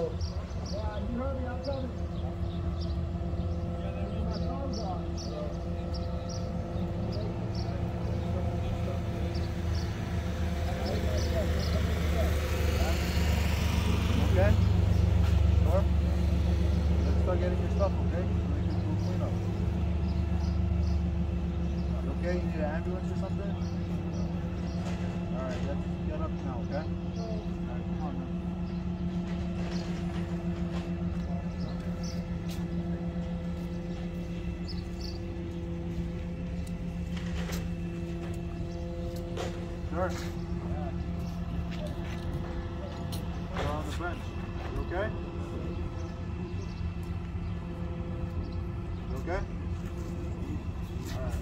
So, you heard me, I'm telling you. Okay? Sure? Let's start getting your stuff, okay? So we can do a cleanup. Okay, you need an ambulance or something? Alright, let's get up now, okay? Alright, come on now. Sure. Yeah. We're on the bench. You okay? You okay? Alright.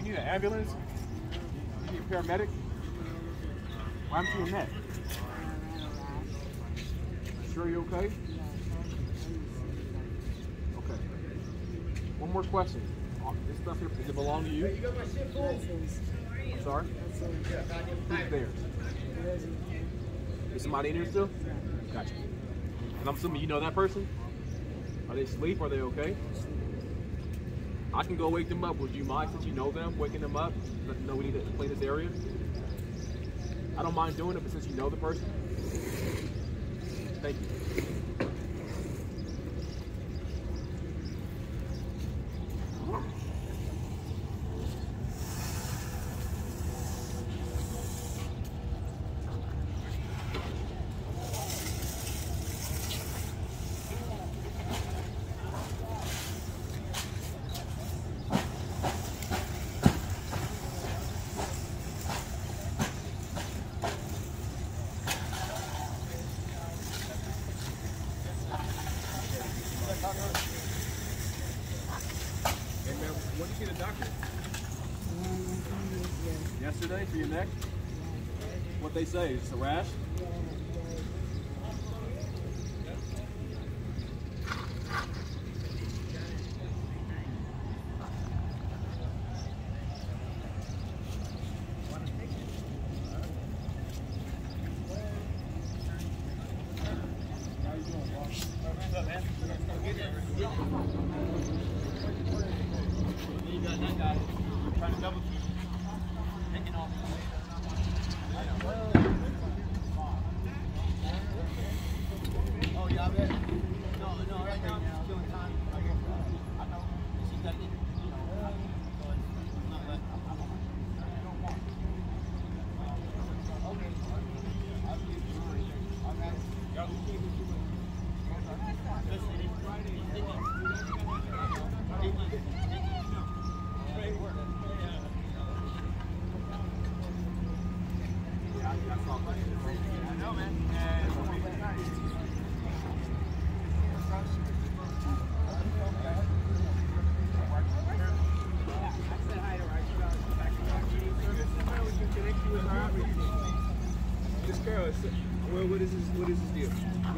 You need an ambulance? You need a paramedic? Why aren't you in that? Sure you're okay? Okay. One more question. This stuff here, does it belong to you? I'm sorry? Who's there? Is somebody in here still? Gotcha. And I'm assuming you know that person? Are they asleep? Are they okay? I can go wake them up. Would you mind, since you know them, waking them up? Let them know we need to clean this area? I don't mind doing it, but since you know the person. Thank you. Yesterday for your neck? What they say, it's a rash?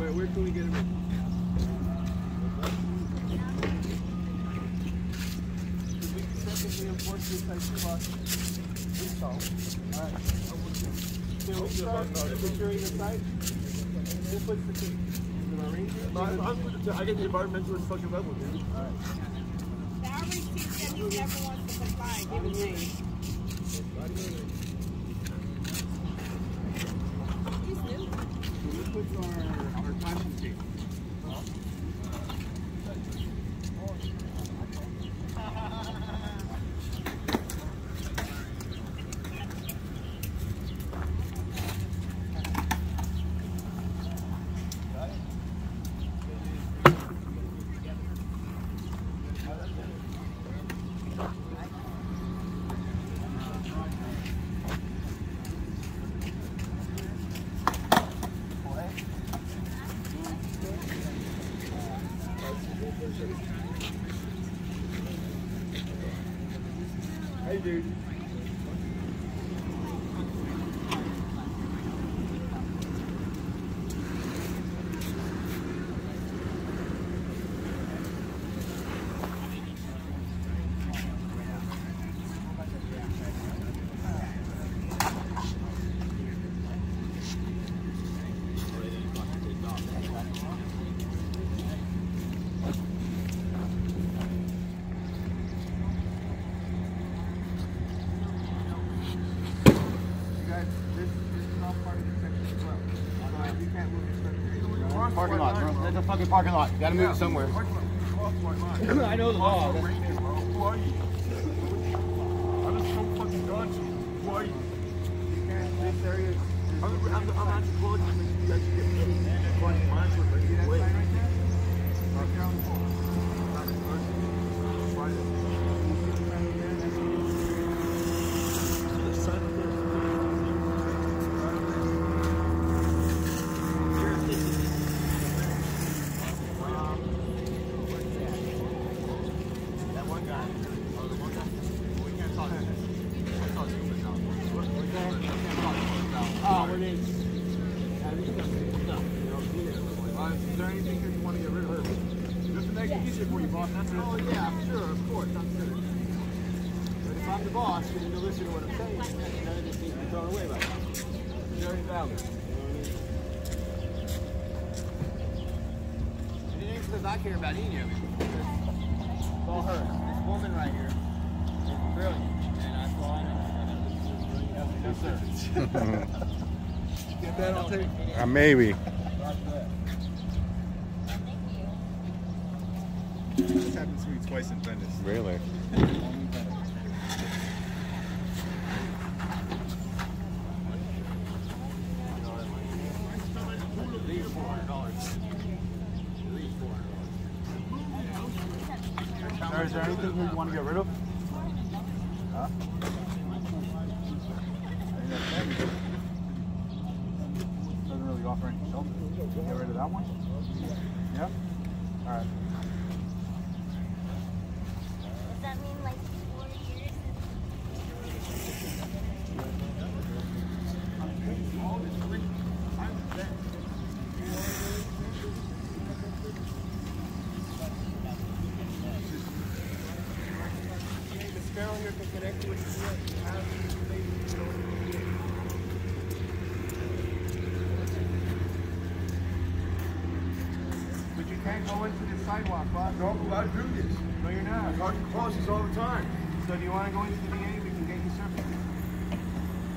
Where can we get him in? If we can technically enforce this type of clock, alright, can we start securing the site? Who puts the key? I get the environmentalist fucking level, dude. Alright. The average teacher never wants to comply, give it name. He's new. Who puts our passion tape? Hey, dude. Parking lot, bro. That's a fucking parking lot. You gotta move it somewhere. I know the law. Who are you? serious. I'm actually close. You actually get me quite much with it. That's right there. That's right there. I care about any of it. It's all her. This woman right here is brilliant. And I saw it. And I just get that on tape? Maybe. This happened to me twice in Venice. Really? Is there anything we want to get rid of? Huh? Doesn't really offer any shelter. Get rid of that one? Yeah? Alright. Does that mean like 4 years? Connect with you. How do you relate to but you can't go into the sidewalk, Bob. You're not allowed to do this. No, you're not. Garden closes all the time. So do you want to go into the VA? We can get you services.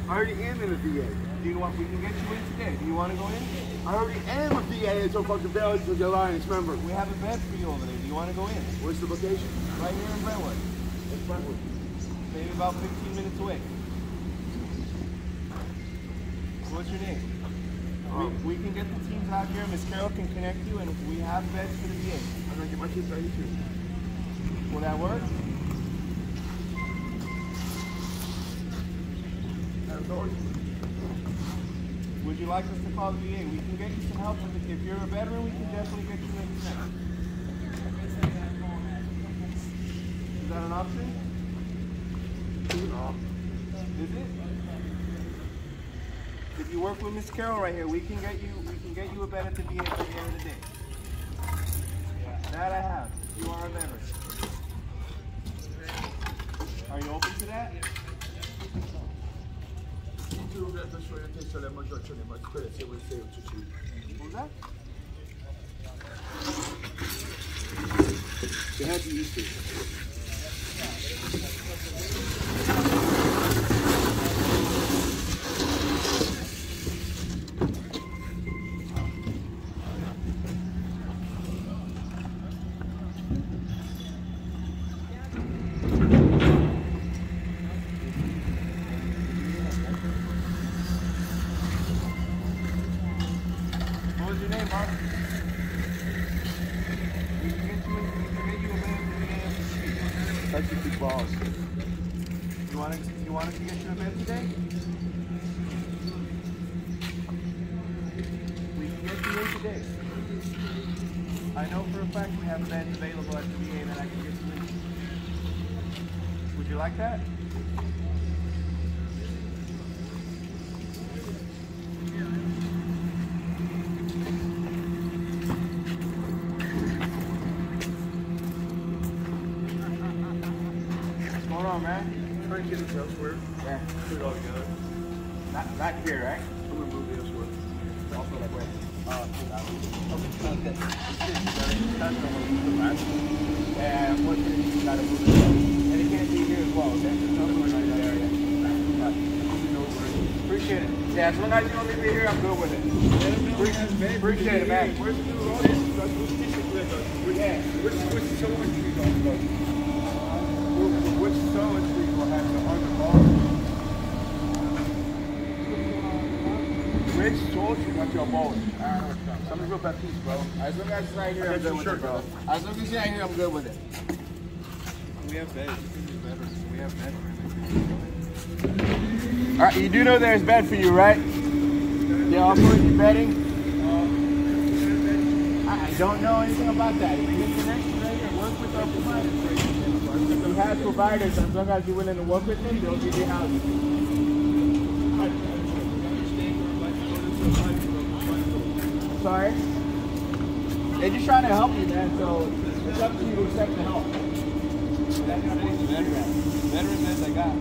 I already am in the VA. Do you want? We can get you in today. Do you want to go in? I already am a VA until fucking Village of the Alliance member. We have a bed for you over there. Do you want to go in? Where's the location? Right here in Brentwood. It's Brentwood. Maybe about 15 minutes away. What's your name? We can get the teams out here. Miss Carol can connect you, and we have beds for the VA. I'm gonna get my kids out here too. Will that work? Would you like us to call the VA? We can get you some help with it. If you're a veteran, we can definitely get you in tonight. Is that an option? Is it? If you work with Miss Carol right here, we can get you a bed at the VA at the end of the day. That I have. You are a member. Are you open to that? Who's that? They have you used to. Like that? What's going on, man? Trying to get us elsewhere. Yeah. Put it all together. Not here, right? I'm going to move elsewhere. Also that way. And what you need, you got to move it elsewhere. Appreciate it. Yeah, as long as you don't leave me here, I'm good with it. Appreciate it, man. Where's the new road? Which sewing tree going to go? Which sewing tree will have to undergo? Watch your balls. Something's real bad piece, bro. As long as it's not here, I'm good with it, bro. As long as you're not here, I'm good with it. We have beds. We have beds. Alright, you do know there's bed for you, right? Yeah, I'll put you bedding. I don't know anything about that. You get connected right here. Work with our providers. If you have providers, as long as you're willing to work with them, they'll give you housing. Sorry. They're just trying to help you, man, so it's up to you to accept the help. That's not what the veteran meds I got.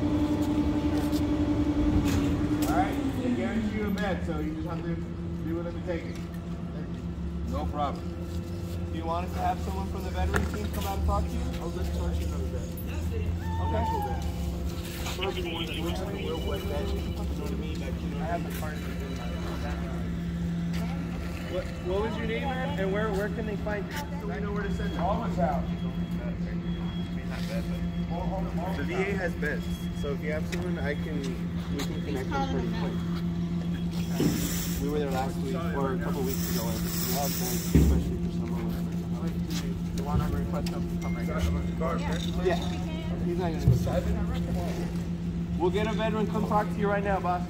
Alright, they guarantee you a med, so you just have to be willing to take it. No problem. Do you want us to have someone from the veteran team come out and talk to you? I'll just talk to you another day. Okay. First one, you want to be real quick, man. You know what I mean? I have the card in my background. What was your name, man? And where can they find you? I know where to send them. All of us out. The VA has beds, so if you have someone, we can connect them pretty quick. We were there last week or a couple weeks ago. We have beds, especially for someone. You want to request them to come right here? Yeah. He's not going to go seven. We'll get a veteran come talk to you right now, boss.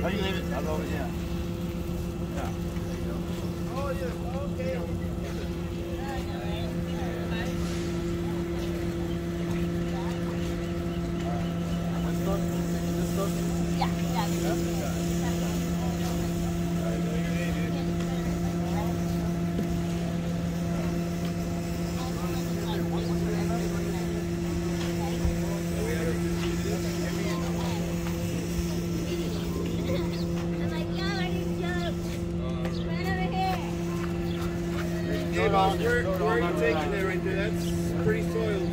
How do you leave it? I'll go, yeah. Yeah. There you go. Oh, yeah. Okay. Where are you taking that right there? That's pretty soiled.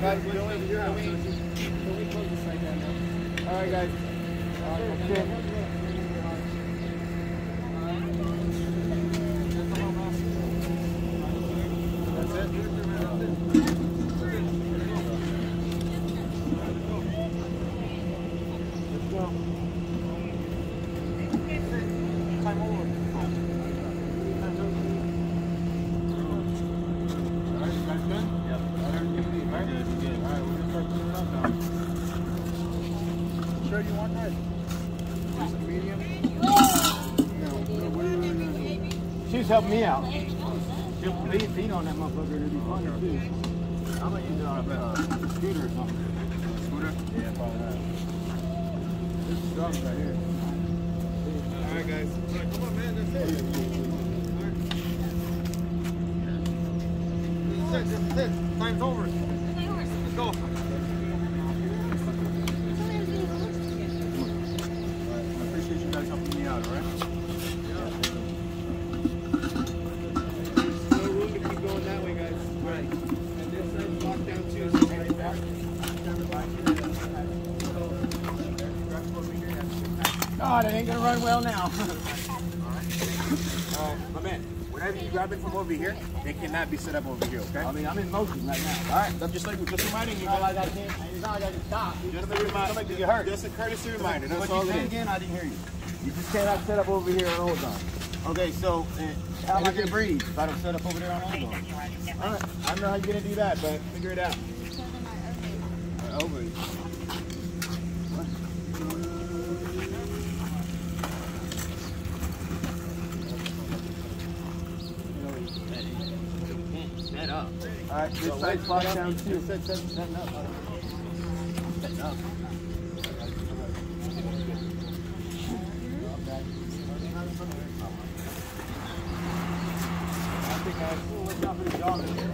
Guys, we don't have your house. Can we close this right now? All right, guys. Okay. You want that? Just a medium? No, what do you want? She's helped me out. She'll feed on that motherfucker. It'll be funny too. I'm gonna use it on a scooter or something. Scooter? Yeah, probably that. This is dumb right here. Alright, guys. Come on, man. That's it. Alright. That's it. Time's over. Let's go. God, it ain't gonna run well now. All right. My man, whenever you grab it from over here, it cannot be set up over here, okay? I mean, I'm in motion right now. All right, that's just reminding you. All I got to stop. Just a reminder. Somebody get hurt. Just a courtesy reminder. That's all it is. Again, I didn't hear you. You just cannot set up over here on Ozone. Okay, so how am I going to breathe if I don't set up over there on Ozone? All right, I don't know how you're going to do that, but figure it out. Over you. Up. All right, this side's locked down too. Setting up. Setting up. I think I was looking out for the dog in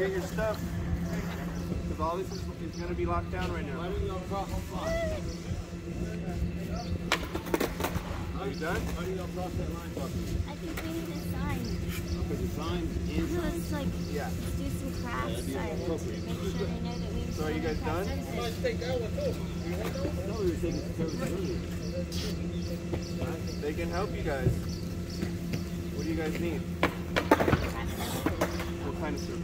Get your stuff, because all this is going to be locked down right now. Are you done? How do you cross that line? I think we need a sign. Because the sign is... No, it's like, yeah. Do some crafts. Yeah, make sure they know that we... So are you guys done? Let's take that one too. No, we were taking the service. They can help you guys. What do you guys need? What kind of service?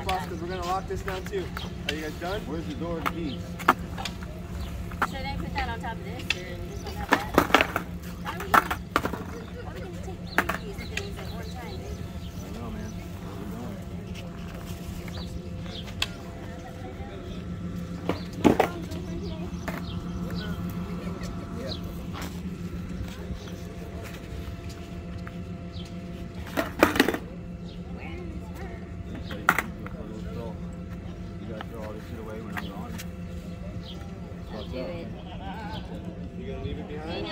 Because we're going to lock this down too. Are you guys done? Where's the door to keys? Should I put that on top of this or just on top of that? How are we going to take 3 keys and things at one time? I don't know, man. Away when I'm gone. I'll do it. You gonna leave it behind?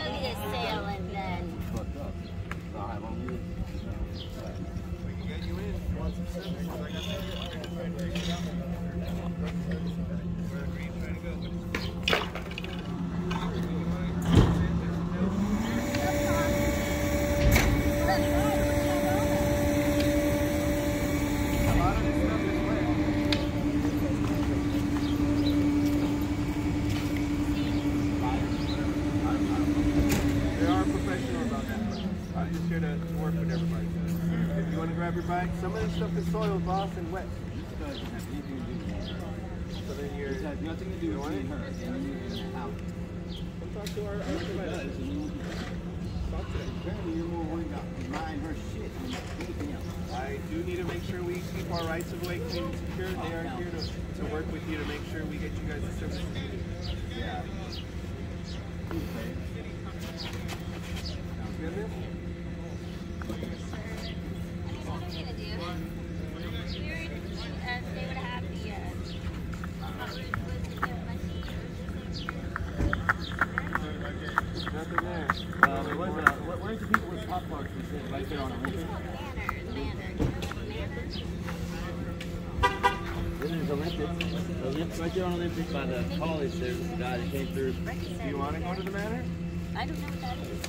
Some of this stuff is soiled, lost, and wet. It doesn't have anything to do with her. So then you're... It has nothing to do with her. And out. Come talk to our... Talk to her. Apparently you're more worried about denying her shit than anything else. I do need to make sure we keep our rights of way clean and secure. They are here to work with you to make sure we get you guys the service you need. Yeah. Sounds good, man? Right there on Olympic by the college there, the guy that came through. Do you want to go to the manor? I don't know what that is.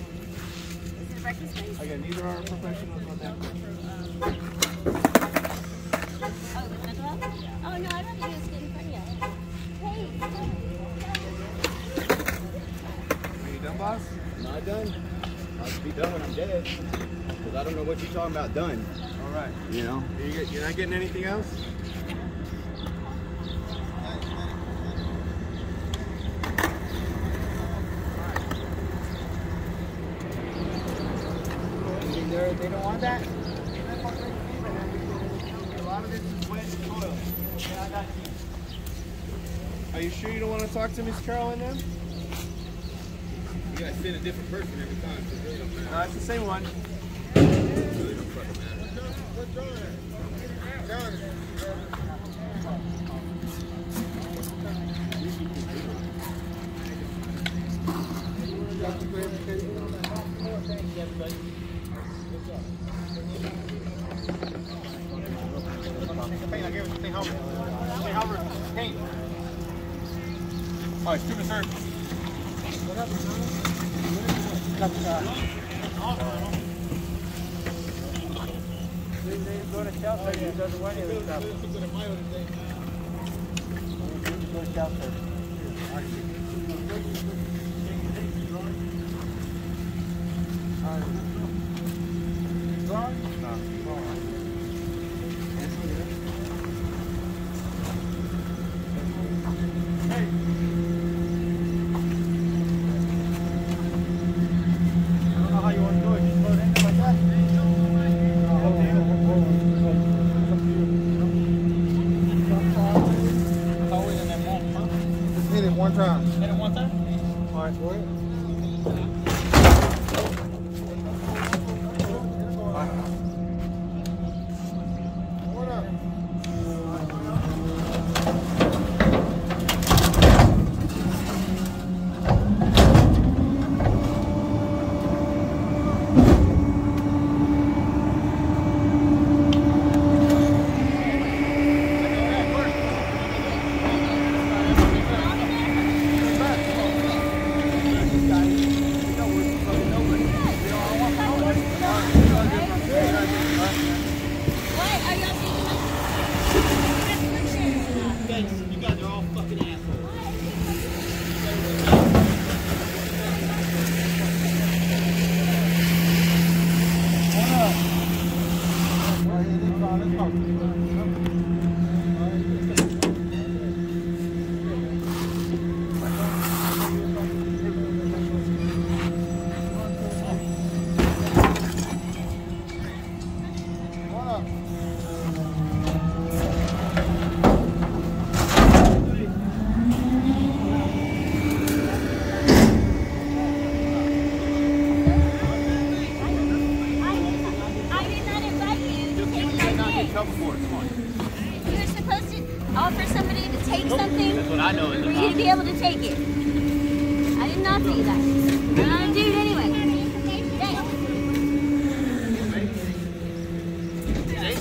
Is it a breakfast place? Again, neither are professionals on that. Oh, the mental health? Oh, no, I don't think it's getting pretty out. Hey, are you done, boss? I'm not done. I'll be done when I'm dead. Because I don't know what you're talking about done. All right. You know? You're not getting anything else? They don't want that? A lot of this is wet and oil. Yeah, I got you. Are you sure you don't want to talk to Miss Carol and them? You guys send a different person every time. So really don't matter. No, it's the same one. Really don't fucking matter. What's wrong with that? All right, student service. What up,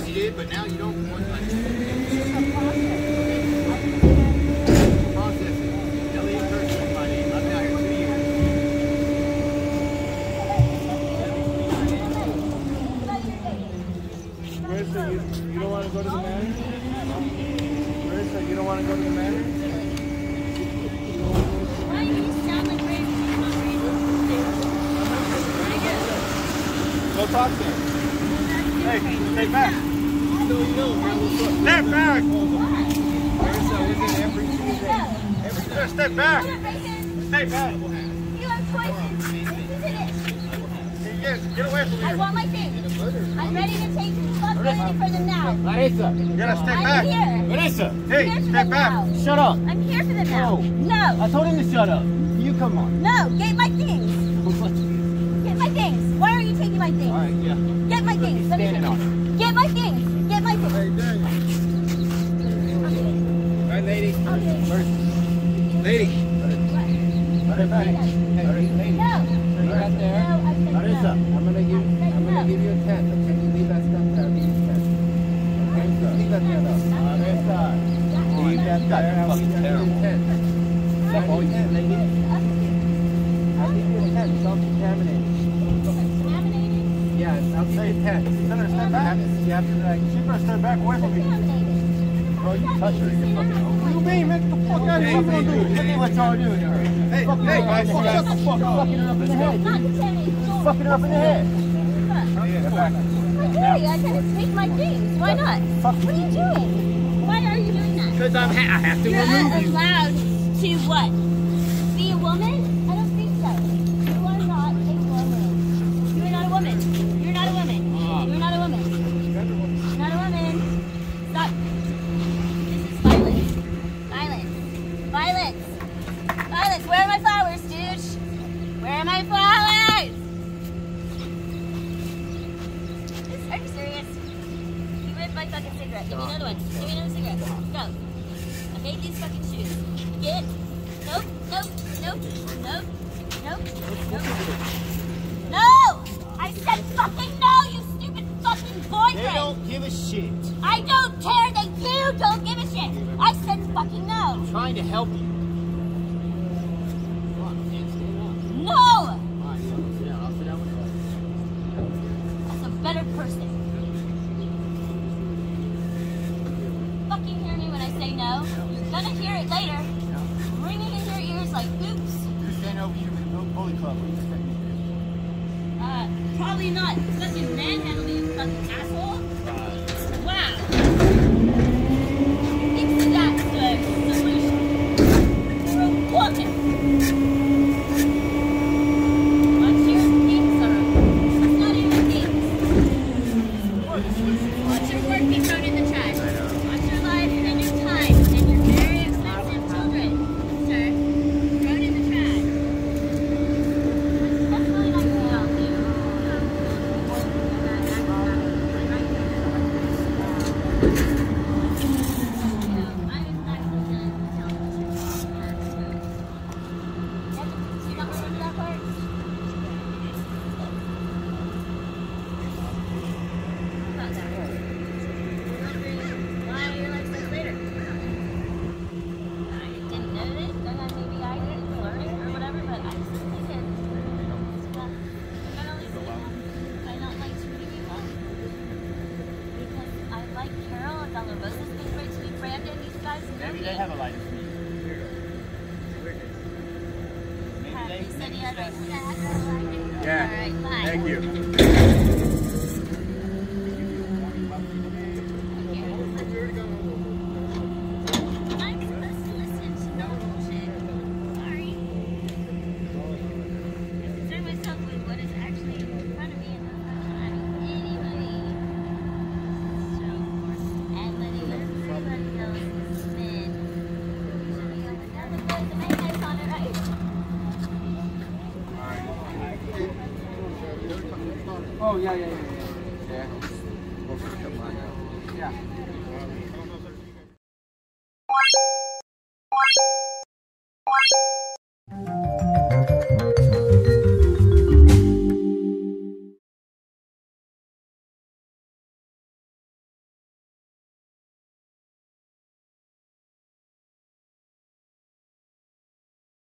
you did, but now you don't want money. It's a process. Processing. Elliot Kirk is my name. I've been out here 2 years. Marissa, you don't want to go to the manor? Marissa, you don't want to go to the manor? Go talk to him. Hey, stay back. So you know, step back. Step back. Stay back. You have choices. This is it. Yes, get away from here. I want my thing. I'm ready to take responsibility for them now. Marissa, you gotta step back. I'm here. Marissa, hey, step back. Shut up. I'm here for them now. No. I told him to shut up. You come on. No, get my things. Why are you taking my things? All right, yeah. Get my things. Let me take them. Get my things. Get my things. Hey, dang. All right, lady. Okay. First. Lady. What? Let her back. Hey, lady. No. Leave that there. No, I said Marissa, no. I'm gonna give you a 10. Okay, you leave that stuff there. Leave that. Okay, leave that there. Marissa, leave that there. I'll give you a 10. Oh, yeah, lady. I'll give you a 10. Self-contaminated. Yeah, I'll give you 10. Tell her to step back. You have to like, she better step back away from me. Bro, you touch her, you're fucking over. What do you mean, man? Get the fuck out of here. What you gonna do? Look at what y'all doing. Hey, guys, shut the fuck up. Fucking it up in the head. Fucking it up in the head. Yeah, back. Hey, I gotta take my things. Why not? What are you doing? Why are you doing that? Because I have to remove you. You're not allowed to what? Be a woman? Where are my flowers, dude? Where are my flowers? Are you serious? You ripped my fucking cigarette. Give me another one. Give me another cigarette. Go. I made these fucking shoes. Get. Nope. Nope. Nope. Nope. Nope. Nope. No! I said fucking no, you stupid fucking boyfriend! They don't give a shit. I don't care that you don't give a shit. I said fucking no. I'm trying to help you. No! That's a better person. Fucking hear me when I say no. You're gonna hear it later. Ringing in your ears like oops. Who's standing over you with the bully club? Probably not. Because you manhandle me, you fucking asshole. Wow. It's that good solution. You're a woman. Maybe they have a license. Maybe they said he had a license. Yeah. All right, bye. Thank you. I'm supposed to listen to no bullshit. Sorry. I concern myself with what is actually in front of me and not having anybody. So, of course, and letting everybody else. Oh, yeah. Yeah.